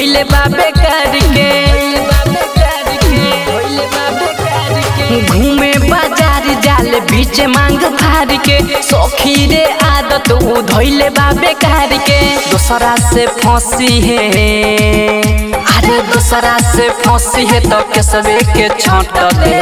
भोले बाबे करके घूमे बाजार जाल बीच मांग फार के सौखी रे आदत उ धोले बाबे करके दूसरा से फंसी है अरे दूसरा से फंसी है तो केसवे के छांट दे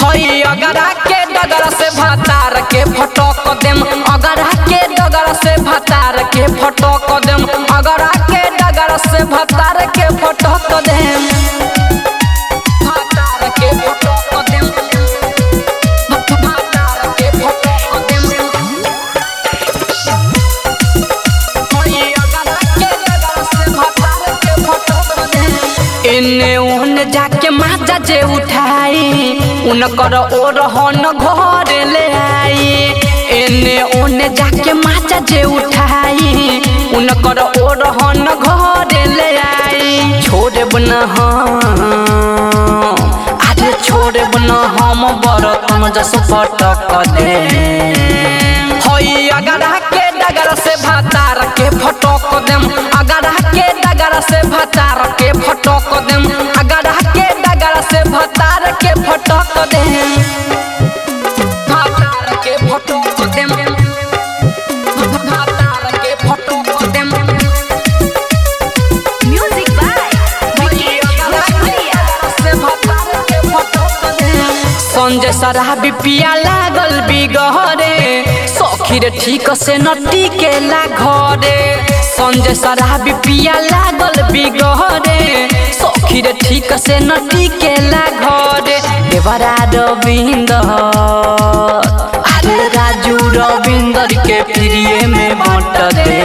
होई अगरा के डगरा से भतार के फटक देम अगरा के डगरा से भतार के फटक देम अगरा के डगरा से भतार के फटक देम इन्ने उन जाके माजा जे उठाई उनकर ओर हन घर ले आई इन्ने उन जाके माजा जे उठाई उनकर ओर हन घर ले आई छोड़ब ना अरे छोड़ब ना हम बरत मजस फटक दे होई अगरा के डगरा से भतार के फटक देम अगरा के डगरा से भतार के फटक देम अगरा के डगरा से भतार के फटक देम भतार के फटक देम भतार के फटक देम म्यूजिक बाय विकेश भोजपुरिया से भतार के फटक देम संजय सराबी पिया लागल बिगहरे सौखीर ठीक से नटी के ला घरे संजय सराबी पिया लागल बिगहरे सौखीर ठीक से नटी के ला घरे देवरा रविंदर अरे राजू रविंदर के प्रिय में बट दे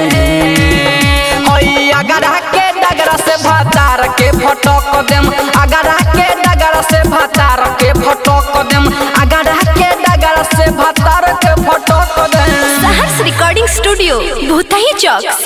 होई अगरा के डगरा से भतार के फटक देम अगरा के डगरा से भतार के फटक देम अगरा के डगरा से भतार के फटक देम सहर्ष रिकॉर्डिंग स्टूडियो भूतही चौक।